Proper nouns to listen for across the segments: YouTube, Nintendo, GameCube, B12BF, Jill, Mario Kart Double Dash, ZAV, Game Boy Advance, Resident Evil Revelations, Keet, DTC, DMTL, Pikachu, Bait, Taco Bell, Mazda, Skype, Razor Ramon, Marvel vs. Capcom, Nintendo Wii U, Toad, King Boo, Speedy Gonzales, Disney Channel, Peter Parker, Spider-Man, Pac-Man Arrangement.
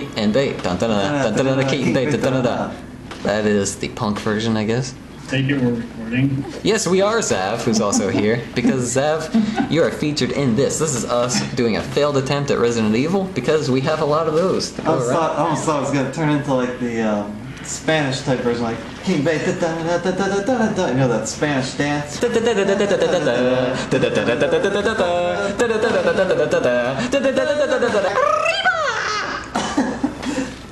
Keet and Bait. Keet and Bait. That is the punk version, I guess. Thank you, we're recording. Yes, we are, Zav, who's also here. Because, Zav, you are featured in this. This is us doing a failed attempt at Resident Evil, because we have a lot of those. I almost thought it was going to turn into, like, the Spanish-type version, like, King Bait, da-da-da-da-da-da-da-da-da, you know, that Spanish dance? A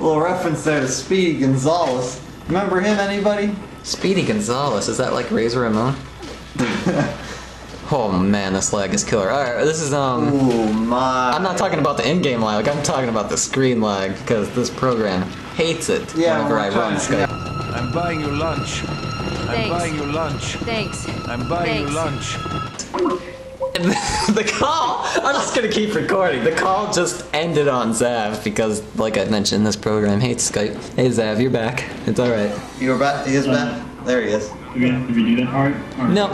little reference there to Speedy Gonzales. Remember him, anybody? Speedy Gonzales, is that like Razor Ramon? Oh man, this lag is killer. Alright, this is oh my. I'm not talking about the in-game lag, I'm talking about the screen lag, because this program hates it whenever I run Skype. I'm buying you lunch. Thanks. I'm buying you lunch. Thanks. I'm buying you lunch. The call! I'm just gonna keep recording. The call just ended on Zav because, like I mentioned, this program hates Skype. Hey Zav, you're back. It's alright. You're back? He is back? There he is. Did we do that hard? No,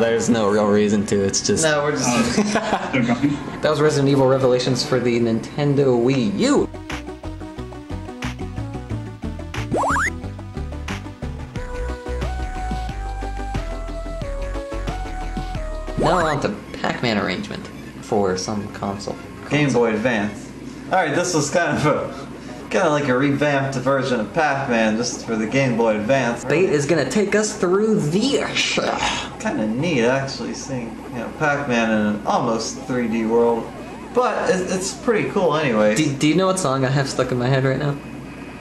there's no real reason to. It's just. No, we're just. That was Resident Evil Revelations for the Nintendo Wii U. Now we're on to Pac-Man arrangement for some console. Game Boy Advance. Alright, this was kind of like a revamped version of Pac-Man just for the Game Boy Advance. Bait is gonna take us through this. Kind of neat actually seeing, you know, Pac-Man in an almost 3D world. But it's pretty cool anyway. Do you know what song I have stuck in my head right now?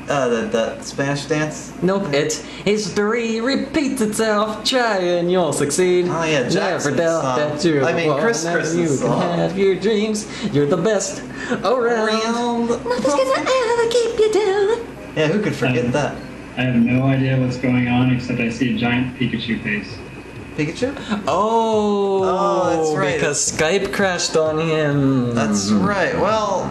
That Spanish dance? Nope, it's history repeats itself, try and you'll succeed. Oh yeah, Jackson's never doubt song. That you're Chris' song. You can have your dreams, you're the best around. Nothing's gonna ever keep you down. Yeah, who could forget that? I have no idea what's going on except I see a giant Pikachu face. Pikachu? Oh that's right. Because Skype crashed on him. That's right, well...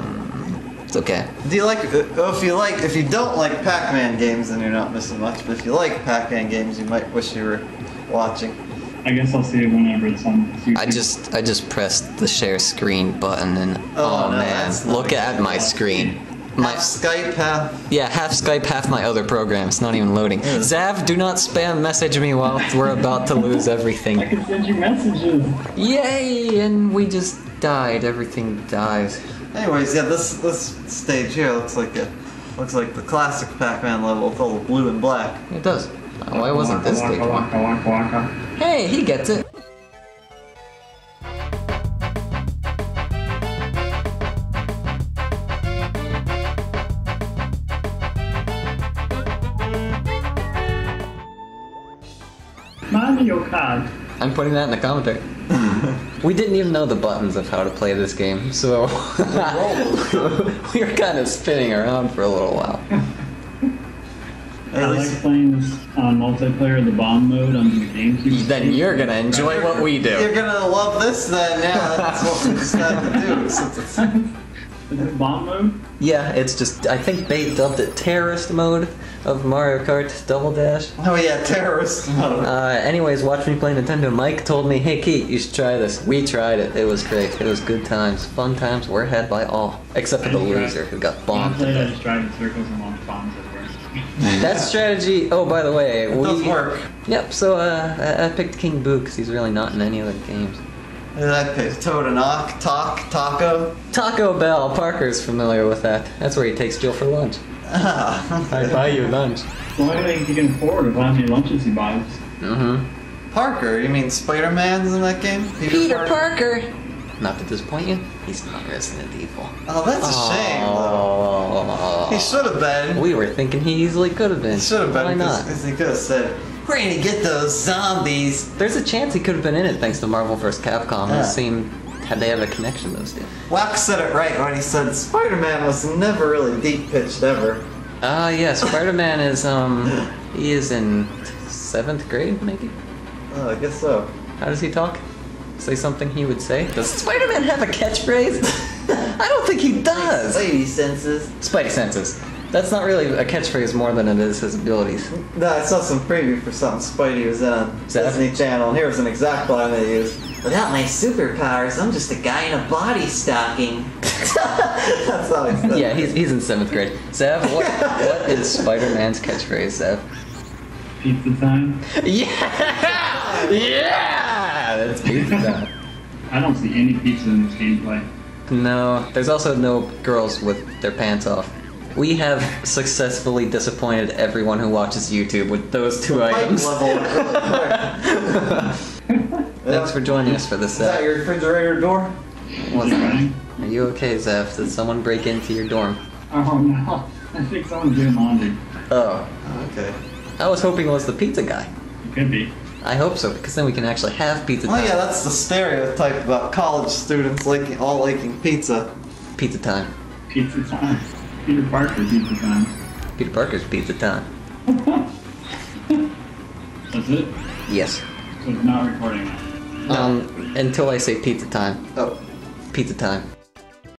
Okay. Do you like? If you don't like Pac-Man games, then you're not missing much. But if you like Pac-Man games, you might wish you were watching. I guess I'll see it whenever it's on YouTube. I just pressed the share screen button, and oh man, look at my screen. My Skype half. Yeah, half Skype, half my other program. It's not even loading. Yeah. Zav, do not spam message me while we're about to lose everything. I can send you messages. Yay! And we just died. Everything dies. Anyways, yeah, this stage here looks like the classic Pac-Man level with all the blue and black. It does. Why wasn't this stage one? Hey, he gets it. Mario Kart. I'm putting that in the commentary. We didn't even know the buttons of how to play this game, so we were kind of spinning around for a little while. I like playing this on multiplayer, the bomb mode on the GameCube. Then you're gonna enjoy what we do. You're gonna love this then, yeah, that's what we decided to do. Is it bomb mode? Yeah, it's just, I think Bait dubbed it terrorist mode of Mario Kart Double Dash. Oh yeah, terrorist mode. Anyways, watch me play Nintendo. Mike told me, hey Keet, you should try this. We tried it. It was great. It was good times. Fun times were had by all. Except for the loser who got bombed. I just tried in circles and launched bombs at first. That strategy, oh by the way, it does work. Yep, so I picked King Boo because he's really not in any other games. That picked Toad and Ock, Taco. Taco Bell, Parker's familiar with that. That's where he takes Jill for lunch. Ah, I buy you lunch. Well, I think he can afford how many lunches he buys. Mm-hmm. Parker? You mean Spider-Man's in that game? Peter Parker! Not to disappoint you, he's not Resident Evil. Oh, that's a shame, though. He should have been. We were thinking he easily could have been. He should have been. Why not? Because he could have said... We're gonna get those zombies! There's a chance he could've been in it thanks to Marvel vs. Capcom. Yeah. It seemed they have a connection, those two. Wack said it right when he said Spider-Man was never really deep-pitched ever. Yeah, Spider-Man is, he is in 7th grade, maybe? Oh, I guess so. How does he talk? Say something he would say? Does Spider-Man have a catchphrase? I don't think he does! Spidey senses. Spidey senses. That's not really a catchphrase more than it is his abilities. No, I saw some preview for something Spidey was in on Disney Channel, and here's an exact line they used. Without my superpowers, I'm just a guy in a body stocking. That's all he said. Yeah, he's in 7th grade. Zev, what is Spider-Man's catchphrase, Zev? Pizza time? Yeah! Yeah! That's pizza time. I don't see any pizza in this gameplay. No, there's also no girls with their pants off. We have successfully disappointed everyone who watches YouTube with those two items. Thanks for joining us for this, Zev. Is that your refrigerator door? What's that? Are you okay, Zev? Did someone break into your dorm? Oh, no. I think someone's doing laundry. Oh. Okay. I was hoping it was the pizza guy. It could be. I hope so, because then we can actually have pizza time. Oh yeah, that's the stereotype about college students all liking pizza. Pizza time. Pizza time. Peter Parker pizza time. Peter Parker's pizza time. That's it? Yes. So it's not recording now. Until I say pizza time. Oh. Pizza time.